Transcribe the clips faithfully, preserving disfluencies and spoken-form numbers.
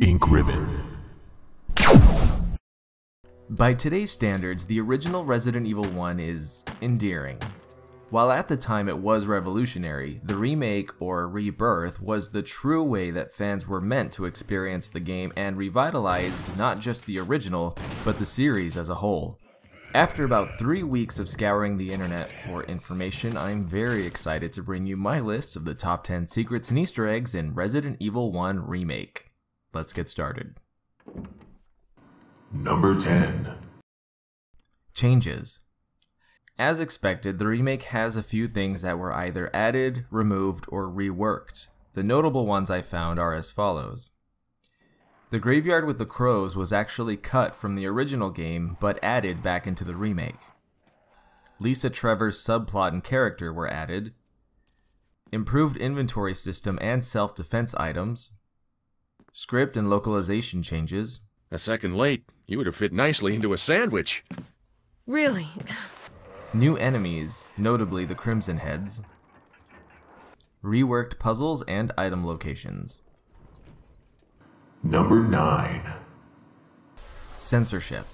Ink Ribbon. By today's standards, the original Resident Evil one is endearing. While at the time it was revolutionary, the remake, or rebirth, was the true way that fans were meant to experience the game and revitalized not just the original, but the series as a whole. After about three weeks of scouring the internet for information, I'm very excited to bring you my list of the top ten secrets and Easter eggs in Resident Evil one Remake. Let's get started. Number ten. Changes. As expected, the remake has a few things that were either added, removed, or reworked. The notable ones I found are as follows. The graveyard with the crows was actually cut from the original game, but added back into the remake. Lisa Trevor's subplot and character were added. Improved inventory system and self-defense items. Script and localization changes. A second late, you would have fit nicely into a sandwich. Really? New enemies, notably the Crimson Heads. Reworked puzzles and item locations. Number nine. Censorship.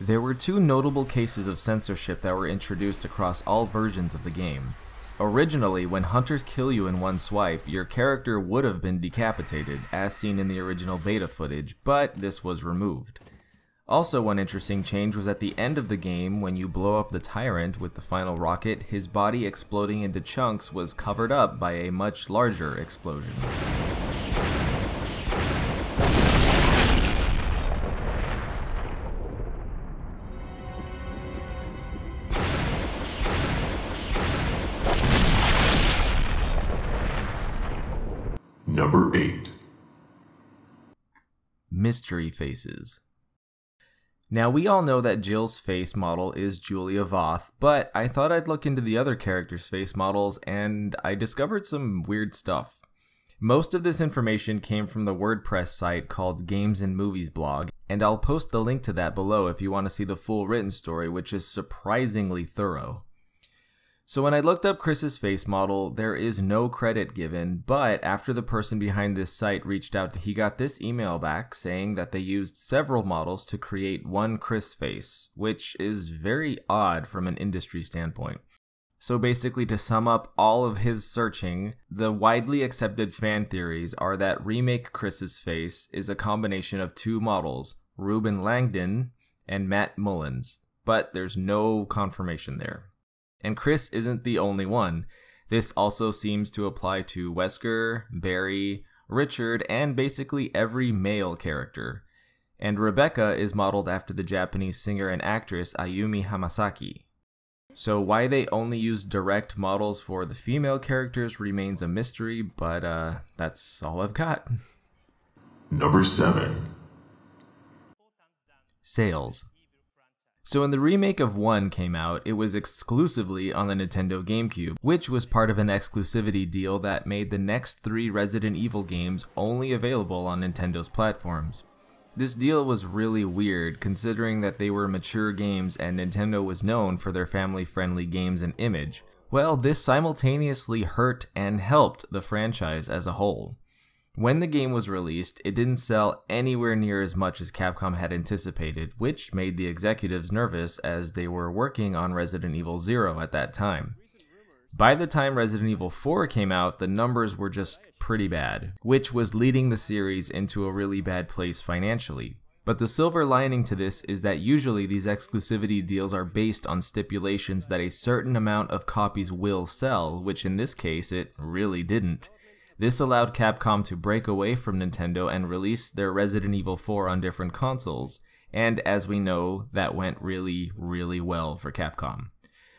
There were two notable cases of censorship that were introduced across all versions of the game. Originally, when hunters kill you in one swipe, your character would have been decapitated, as seen in the original beta footage, but this was removed. Also, one interesting change was at the end of the game, when you blow up the tyrant with the final rocket, his body exploding into chunks was covered up by a much larger explosion. Number eight. Mystery faces. Now, we all know that Jill's face model is Julia Voth, but I thought I'd look into the other characters' face models, and I discovered some weird stuff. Most of this information came from the WordPress site called Games and Movies Blog, and I'll post the link to that below if you want to see the full written story, which is surprisingly thorough. So when I looked up Chris's face model, there is no credit given, but after the person behind this site reached out, he got this email back saying that they used several models to create one Chris face, which is very odd from an industry standpoint. So basically, to sum up all of his searching, the widely accepted fan theories are that remake Chris's face is a combination of two models, Reuben Langdon and Matt Mullins, but there's no confirmation there. And Chris isn't the only one. This also seems to apply to Wesker, Barry, Richard, and basically every male character. And Rebecca is modeled after the Japanese singer and actress Ayumi Hamasaki. So why they only use direct models for the female characters remains a mystery, but uh, that's all I've got. Number seven. Sales. So when the remake of one came out, it was exclusively on the Nintendo GameCube, which was part of an exclusivity deal that made the next three Resident Evil games only available on Nintendo's platforms. This deal was really weird, considering that they were mature games and Nintendo was known for their family-friendly games and image. Well, this simultaneously hurt and helped the franchise as a whole. When the game was released, it didn't sell anywhere near as much as Capcom had anticipated, which made the executives nervous as they were working on Resident Evil zero at that time. By the time Resident Evil four came out, the numbers were just pretty bad, which was leading the series into a really bad place financially. But the silver lining to this is that usually these exclusivity deals are based on stipulations that a certain amount of copies will sell, which in this case it really didn't. This allowed Capcom to break away from Nintendo and release their Resident Evil four on different consoles, and as we know, that went really, really well for Capcom.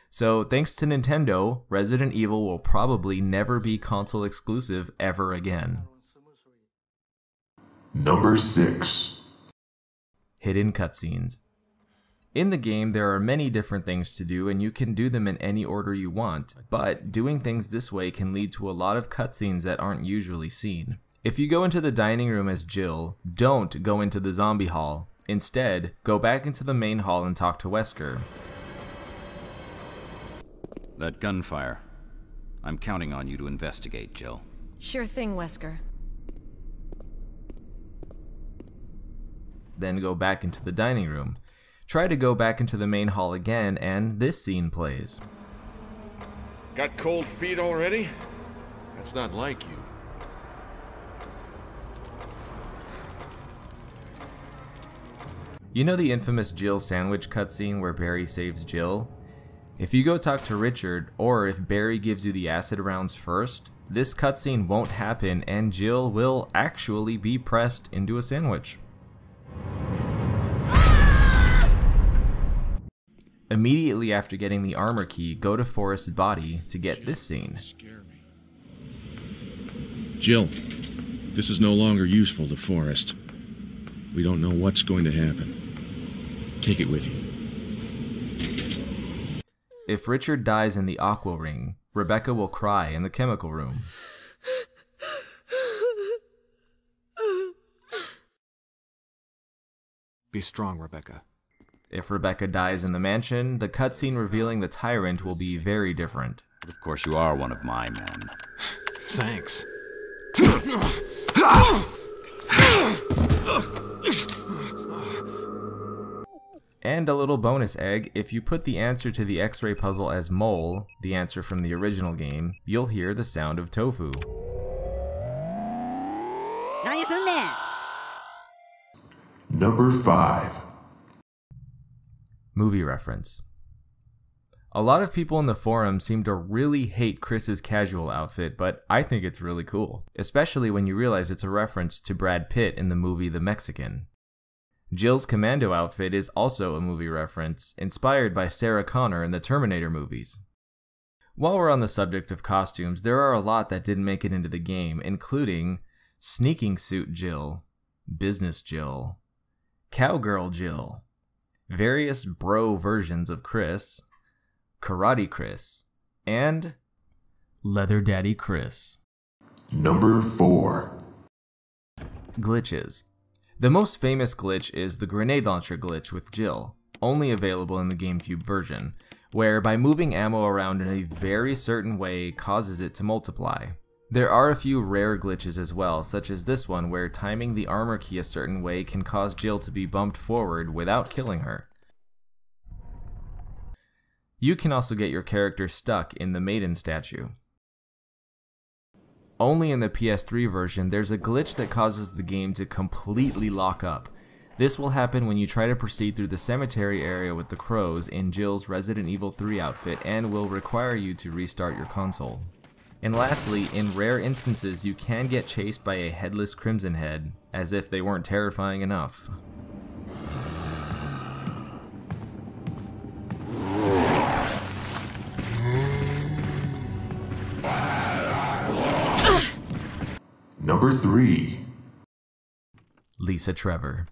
So thanks to Nintendo, Resident Evil will probably never be console exclusive ever again. Number six. Hidden cutscenes. In the game, there are many different things to do, and you can do them in any order you want, but doing things this way can lead to a lot of cutscenes that aren't usually seen. If you go into the dining room as Jill, don't go into the zombie hall. Instead, go back into the main hall and talk to Wesker. That gunfire. I'm counting on you to investigate, Jill. Sure thing, Wesker. then go back into the dining room. Try to go back into the main hall again, and this scene plays. Got cold feet already? That's not like you. You know the infamous Jill sandwich cutscene where Barry saves Jill? If you go talk to Richard, or if Barry gives you the acid rounds first, this cutscene won't happen and Jill will actually be pressed into a sandwich. Immediately after getting the armor key, go to Forrest's body to get this scene. Jill, this is no longer useful to Forrest. We don't know what's going to happen. Take it with you. If Richard dies in the aqua ring, Rebecca will cry in the chemical room. Be strong, Rebecca. If Rebecca dies in the mansion, the cutscene revealing the tyrant will be very different. Of course you are one of my men. Thanks. And a little bonus egg, if you put the answer to the X-ray puzzle as mole, the answer from the original game, you'll hear the sound of tofu. Number five. Movie reference. A lot of people in the forum seem to really hate Chris's casual outfit, but I think it's really cool, especially when you realize it's a reference to Brad Pitt in the movie The Mexican. Jill's commando outfit is also a movie reference, inspired by Sarah Connor in the Terminator movies. While we're on the subject of costumes, there are a lot that didn't make it into the game, including Sneaking Suit Jill, Business Jill, Cowgirl Jill, various bro versions of Chris, Karate Chris, and Leather Daddy Chris. Number four. Glitches. The most famous glitch is the grenade launcher glitch with Jill, only available in the GameCube version, where by moving ammo around in a very certain way causes it to multiply. There are a few rare glitches as well, such as this one where timing the armor key a certain way can cause Jill to be bumped forward without killing her. You can also get your character stuck in the Maiden statue. Only in the P S three version, there's a glitch that causes the game to completely lock up. This will happen when you try to proceed through the cemetery area with the crows in Jill's Resident Evil three outfit and will require you to restart your console. And lastly, in rare instances, you can get chased by a headless Crimson Head, as if they weren't terrifying enough. Number three. Lisa Trevor.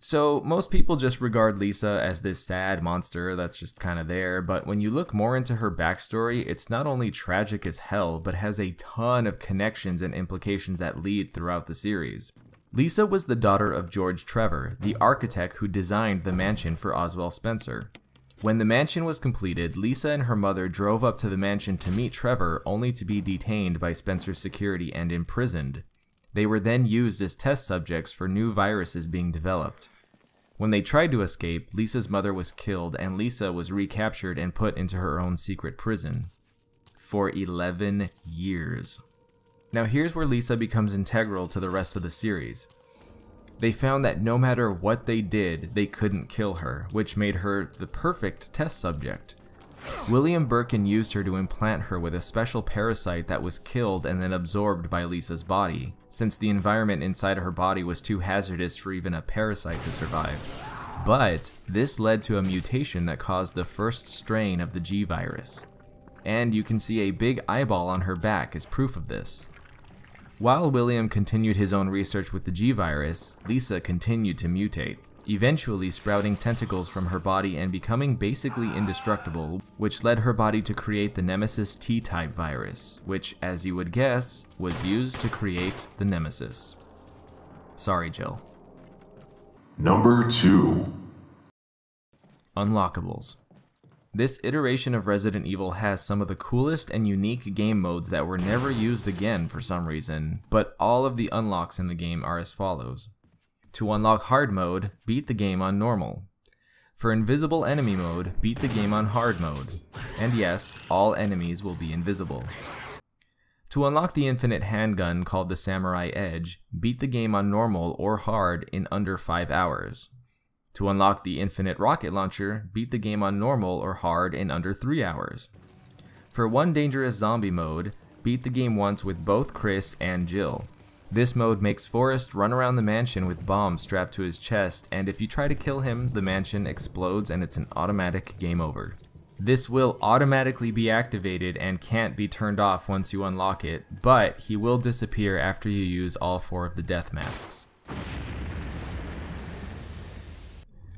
So most people just regard Lisa as this sad monster that's just kind of there, but when you look more into her backstory, it's not only tragic as hell, but has a ton of connections and implications that lead throughout the series. Lisa was the daughter of George Trevor, the architect who designed the mansion for Oswald Spencer. When the mansion was completed, Lisa and her mother drove up to the mansion to meet Trevor, only to be detained by Spencer's security and imprisoned. They were then used as test subjects for new viruses being developed. When they tried to escape, Lisa's mother was killed and Lisa was recaptured and put into her own secret prison. For eleven years. Now here's where Lisa becomes integral to the rest of the series. They found that no matter what they did, they couldn't kill her, which made her the perfect test subject. William Birkin used her to implant her with a special parasite that was killed and then absorbed by Lisa's body, since the environment inside her body was too hazardous for even a parasite to survive. But this led to a mutation that caused the first strain of the G virus. And you can see a big eyeball on her back as proof of this. While William continued his own research with the G virus, Lisa continued to mutate, eventually sprouting tentacles from her body and becoming basically indestructible, which led her body to create the Nemesis T-Type virus, which, as you would guess, was used to create the Nemesis. Sorry, Jill. Number two. Unlockables. This iteration of Resident Evil has some of the coolest and unique game modes that were never used again for some reason, but all of the unlocks in the game are as follows. To unlock hard mode, beat the game on normal. For invisible enemy mode, beat the game on hard mode. And yes, all enemies will be invisible. To unlock the infinite handgun called the Samurai Edge, beat the game on normal or hard in under five hours. To unlock the infinite rocket launcher, beat the game on normal or hard in under three hours. For one dangerous zombie mode, beat the game once with both Chris and Jill. This mode makes Forrest run around the mansion with bombs strapped to his chest, and if you try to kill him, the mansion explodes and it's an automatic game over. This will automatically be activated and can't be turned off once you unlock it, but he will disappear after you use all four of the death masks.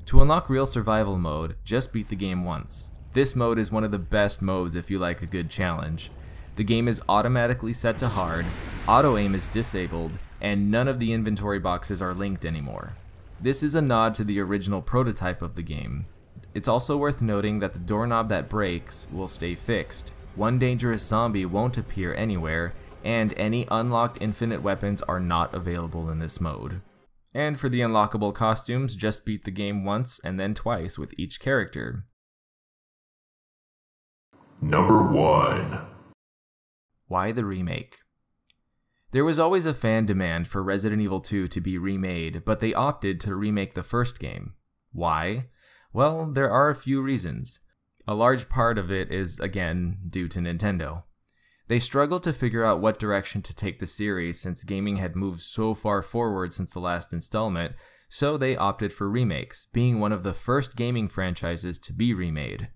To unlock Real Survival mode, just beat the game once. This mode is one of the best modes if you like a good challenge. The game is automatically set to hard, auto-aim is disabled, and none of the inventory boxes are linked anymore. This is a nod to the original prototype of the game. It's also worth noting that the doorknob that breaks will stay fixed, one dangerous zombie won't appear anywhere, and any unlocked infinite weapons are not available in this mode. And for the unlockable costumes, just beat the game once and then twice with each character. Number one. Why the remake? There was always a fan demand for Resident Evil two to be remade, but they opted to remake the first game. Why? Well, there are a few reasons. A large part of it is, again, due to Nintendo. They struggled to figure out what direction to take the series since gaming had moved so far forward since the last installment, so they opted for remakes, being one of the first gaming franchises to be remade.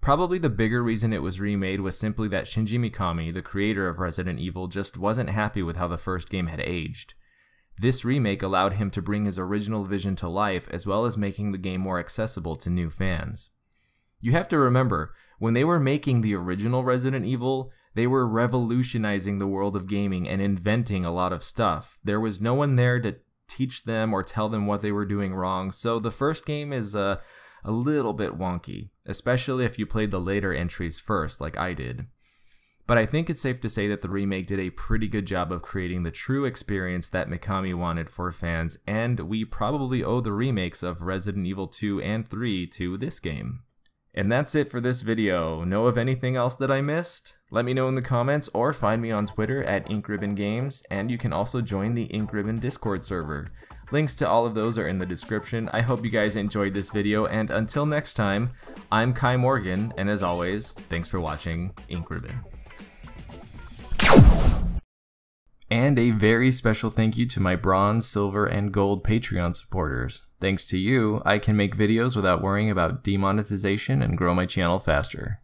Probably the bigger reason it was remade was simply that Shinji Mikami, the creator of Resident Evil, just wasn't happy with how the first game had aged. This remake allowed him to bring his original vision to life, as well as making the game more accessible to new fans. You have to remember, when they were making the original Resident Evil, they were revolutionizing the world of gaming and inventing a lot of stuff. There was no one there to teach them or tell them what they were doing wrong, so the first game is a... Uh, a little bit wonky, especially if you played the later entries first like I did. But I think it's safe to say that the remake did a pretty good job of creating the true experience that Mikami wanted for fans, and we probably owe the remakes of Resident Evil two and three to this game. And that's it for this video. Know of anything else that I missed? Let me know in the comments or find me on Twitter at Ink Ribbon Games, and you can also join the Ink Ribbon Discord server. Links to all of those are in the description. I hope you guys enjoyed this video, and until next time, I'm Kai Morgan, and as always, thanks for watching Ink Ribbon. And a very special thank you to my bronze, silver, and gold Patreon supporters. Thanks to you, I can make videos without worrying about demonetization and grow my channel faster.